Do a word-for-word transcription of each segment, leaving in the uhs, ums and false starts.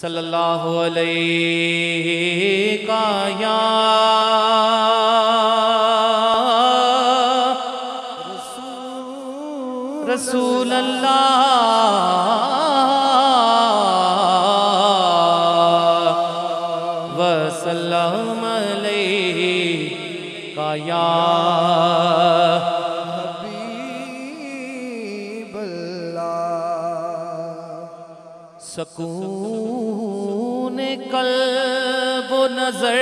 सल्लल्लाहु अलैहि का या रसूल अल्लाह वसल्लम अलैहि का या हबीब अल्लाह। सकून कल्ब नजर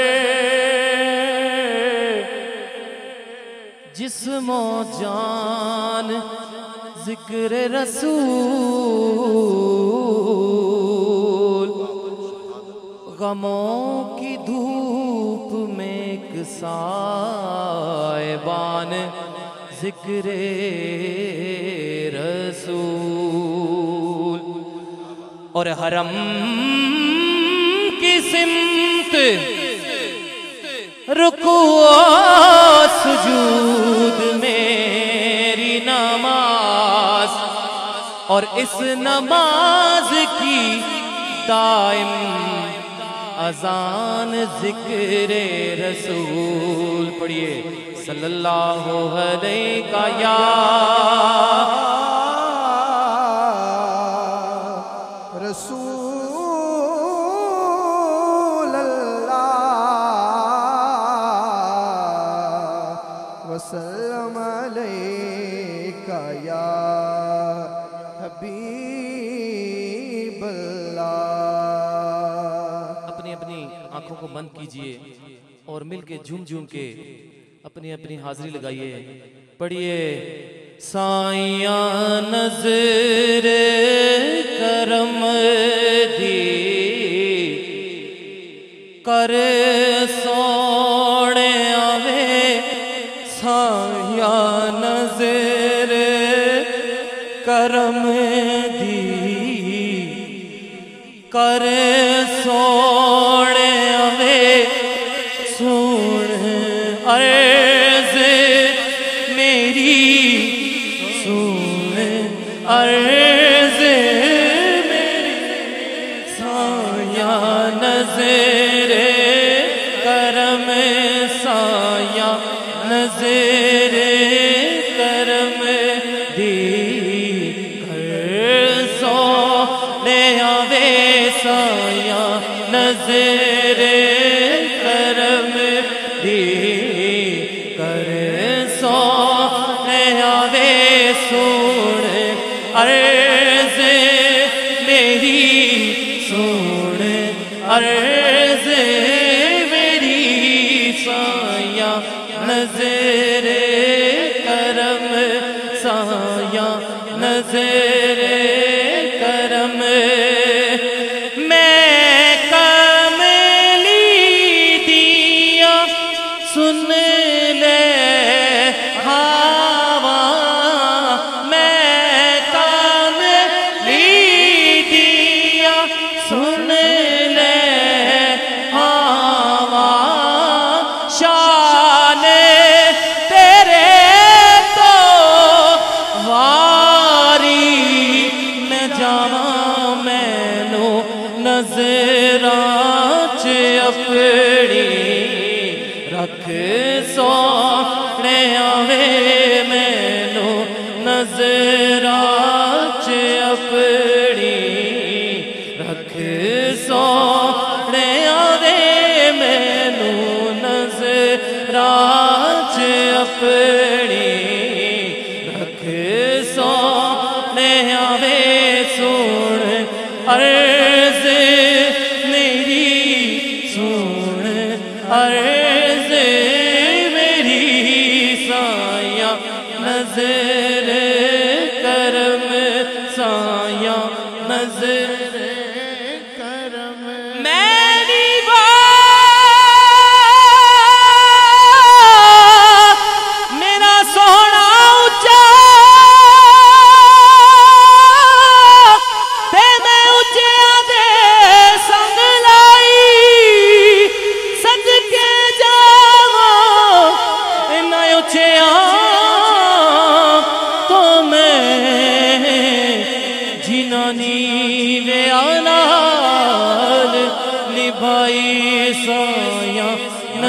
जिस्मो जान जिक्र रसूल गमों की धूप में एक सायबान जिक्र रसूल। और हरम सिमत रुकू सुजूद मेरी नमाज और इस नमाज की दायम अजान जिक्रे रसूल। पढ़िए सल्लल्लाहु अलैका या आंखों को बंद कीजिए और मिलके झूम झूम के अपनी अपनी हाजिरी लगाइए। पढ़िए साईया नजर करम दी कर सोने आवे साईया नजर करम दी कर सोने अर्ज मेरी सुन अर्ज मेरी साया नजरे करम साया नजरे करम दी कर सो ले आवे साया नजरे करम दी अर्ज मेरी सुन अर्ज मेरी साया नजरे करम साया नजरे करम मैं कमली दिया सुन ले रख सो ने आवे मैनो नजरा च अपनी रख सो ने आवे मैनो नजरा च अपनी रख सो ने आवे सुन अर्ज मेरी सुन अर्ज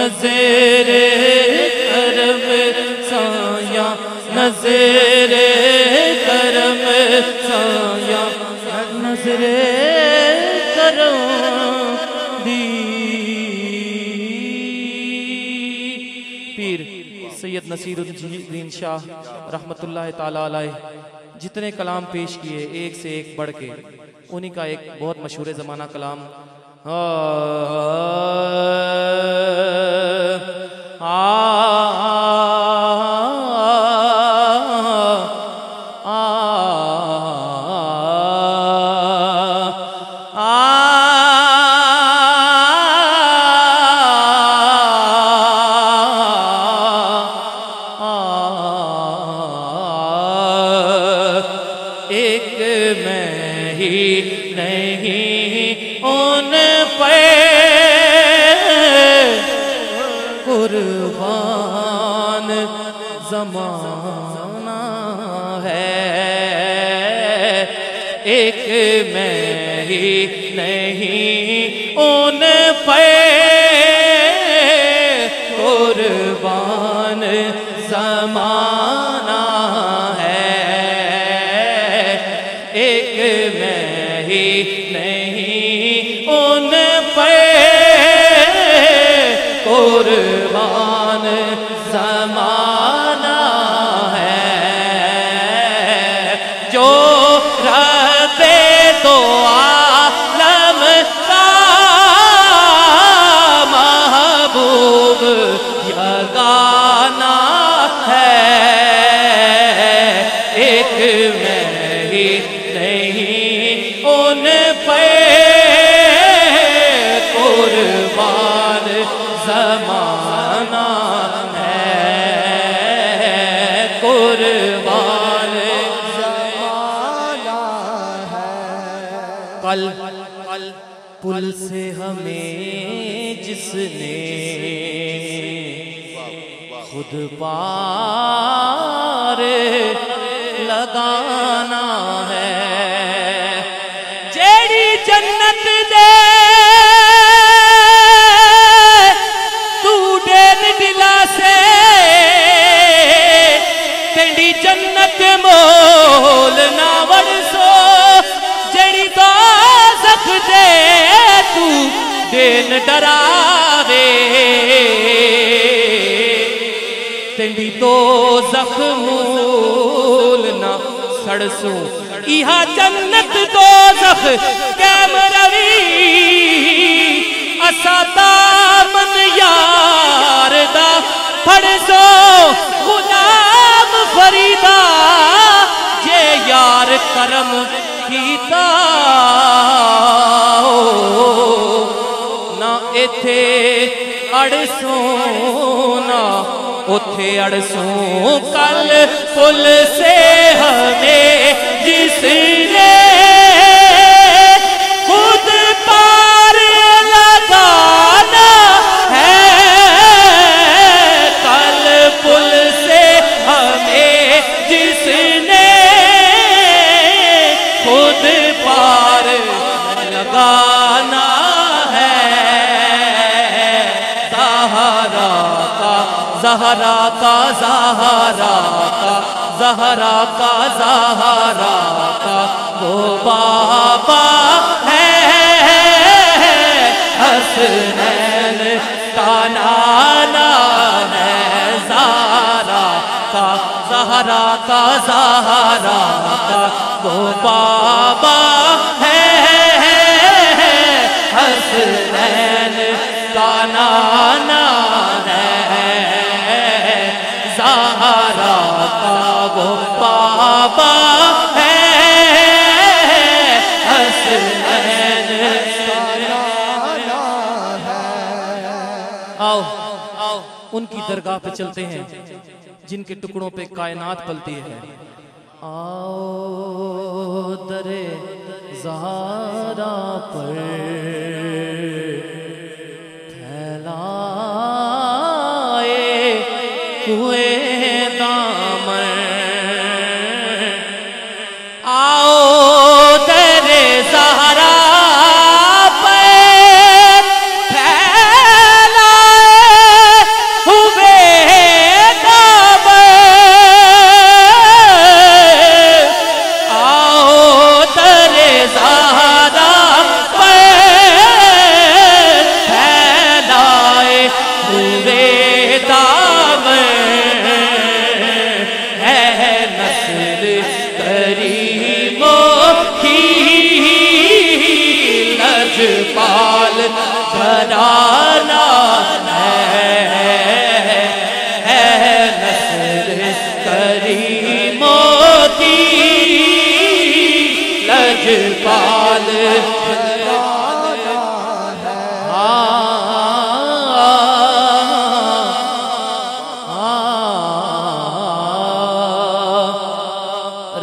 नज़ेरे करम साया, नज़ेरे करम साया, नज़रे करम दी। पीर सैयद नसीरुद्दीन शाह रहमतुल्लाह ताला अलैह जितने कलाम पेश किए एक से एक बढ़ के, उन्हीं का एक बहुत मशहूर ज़माना कलाम ज़माना है, एक मैं ही नहीं उन पे कुर्बान ज़माना है, एक मैं ही नहीं उन पे कुर्बान ज़माना पल पुल से हमें जिसने खुद पार लगाना है, जेड़ी जन्नत दे तू डेन दिला से तेरी जन्नत मोल ना वरसो, जेड़ी दे तू देन डरावे तेरी दो जख्मूल ना सड़सो, इहा जन्नत दो जख कैम रवी असाता मन यार दा फरसो, गुलाम फरीदा जे यार करम कीता ना इथे अड़सों ना उथे अड़सों, कल पुल से हमें जिसने खुद पार लगाना है, कल पुल से हमें जिसने खुद पार लगा ज़हरा का ज़हरा का ज़हरा का ज़हरा का वो बाबा है, हसनैन का नाना है, ज़हरा का ज़हरा का ज़हरा का वो बाबा है, हसनैन का नाना बाबा है, हसनैन का नाना है। आओ आओ उनकी दरगाह पे चलते हैं जिनके टुकड़ों पे कायनात पलती है। आओ दरे ज़हरा पर फैलाए कुए पाल घराना है नस्ल करीमों की लजपाल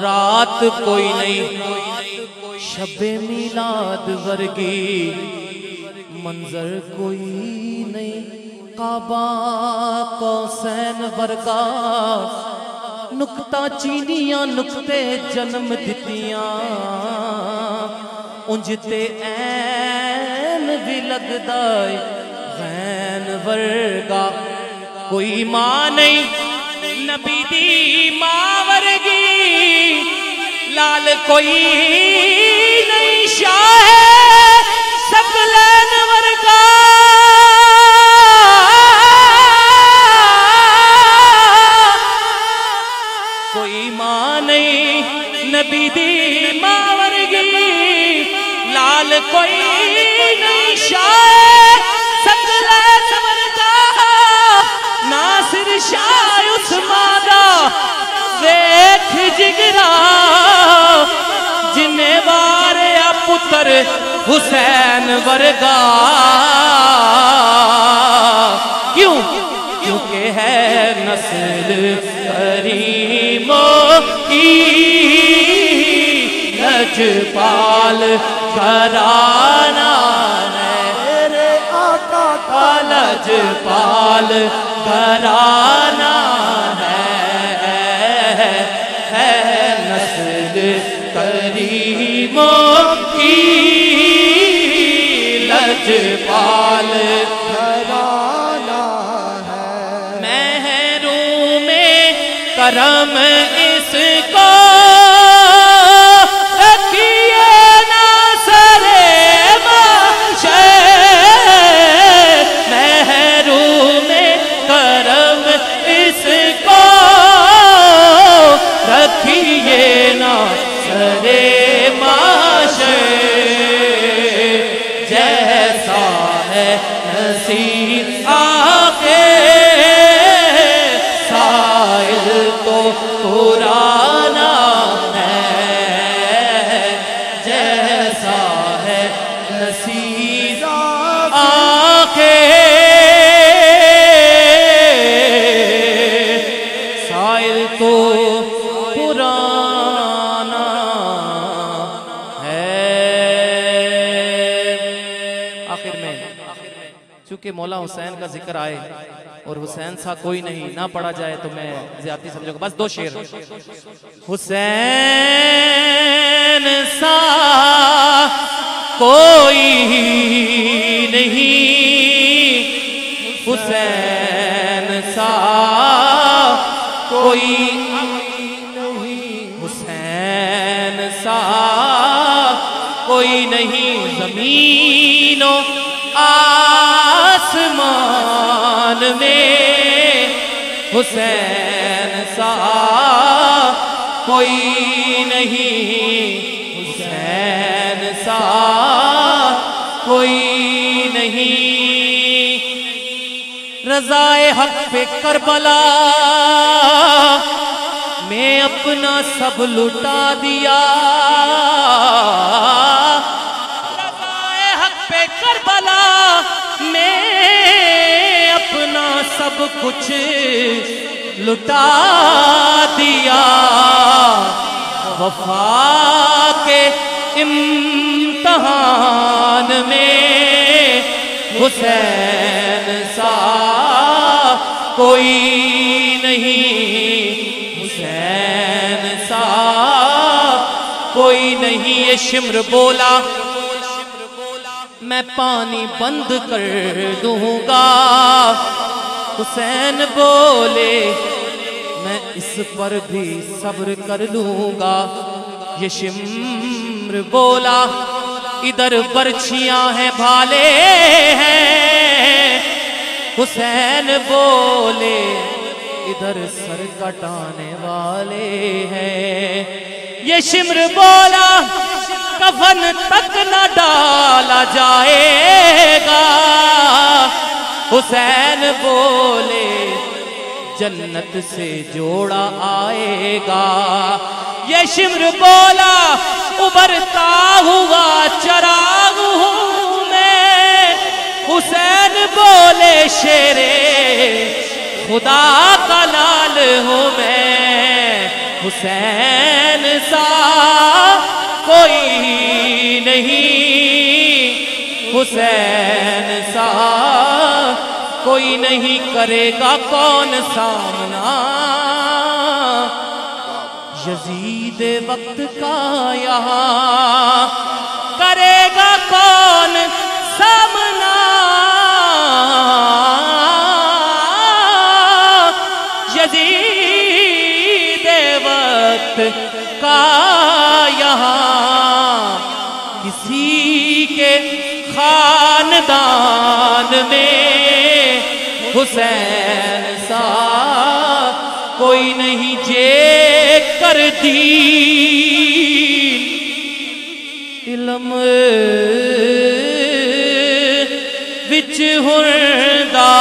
रात कोई नहीं शबे मिलाद वर्गी मंजर कोई नहीं काबा कौसैन वर्गा नुकता चीनियां नुकते जन्म दितियां उंजते ऐन भी लगदा वैन वर्गा कोई मां नहीं नबी दी मां वर्गी लाल कोई नहीं शाह सकलैन वर्गा कोई मां नहीं नबी दी मां वर्गी लाल कोई नहीं शाह सकलैन वर्गा नासिर शाह उस मां दा देख जिगरा जिन्हें वारे पुत्र हुसैन वर्गा क्यों क्योंकि है नस्ल करीमों की लजपाल घराना मेरे आका का लजपाल घराना करीमों की लजपाल घराना है महरों में करम इसको रखिए ना सरे माशे महरों में करम इसको रखिए ना सरे जैसा है नसीब आके साहिल तो पुराना है जैसा है नसीब आके साहिल तो क्योंकि मौला हुसैन का जिक्र आए और हुसैन सा कोई नहीं ना पढ़ा जाए तो मैं ज्यादा समझूंगा। बस दो शेर हुसैन सा कोई नहीं हुसैन सा कोई नहीं हुसैन सा कोई नहीं जमीनों आसमान में हुसैन सा कोई नहीं हुसैन सा कोई नहीं रज़ाए हक पे करबला मैं अपना सब लुटा दिया करबला मैं अपना सब कुछ लुटा दिया वफा के इम्तहान में हुसैन सा कोई नहीं हुसैन सा कोई नहीं ये शिम्र बोला मैं पानी बंद कर दूंगा हुसैन बोले मैं इस पर भी सब्र कर लूंगा ये शिम्र बोला इधर बर्छियां हैं भाले हैं हुसैन बोले इधर सर कटाने वाले हैं ये शिमर बोला कफन तक न डाला जाएगा। हुसैन बोले जन्नत से जोड़ा आएगा। ये शिमर बोला उबरता हुआ चराग हूँ मैं। हुसैन बोले शेरे खुदा का लाल हूँ मैं। हुसैन सा कोई नहीं, हुसैन सा कोई नहीं, करेगा कौन सामना। यजीद वक्त का यहाँ करेगा कौन सामना। यजीद वक्त का यहाँ किसी के खानदान में हुसैन सा कोई नहीं। जे कर दीन इलम विच हुर्दा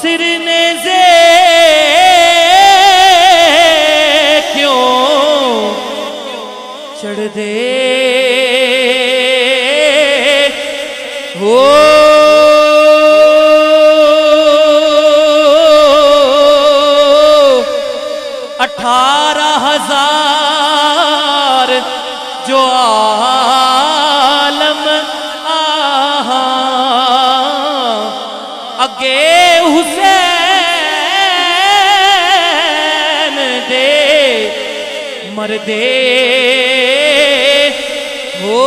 सिर ने जे क्यों चढ़ दे हो। अठारह हजार जो आलम आहा अगे हुसैन दे मर दे हो।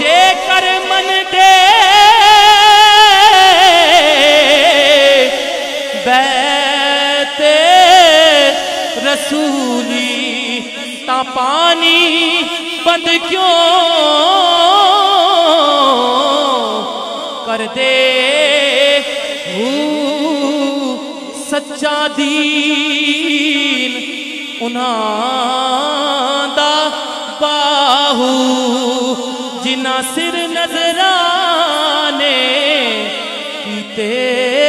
जे कर मन दे रसूली ता पानी बंद क्यों कर दे हू। सच्चा दीन उन्हां दा बाहू जिन्ना सिर नजराने कीते।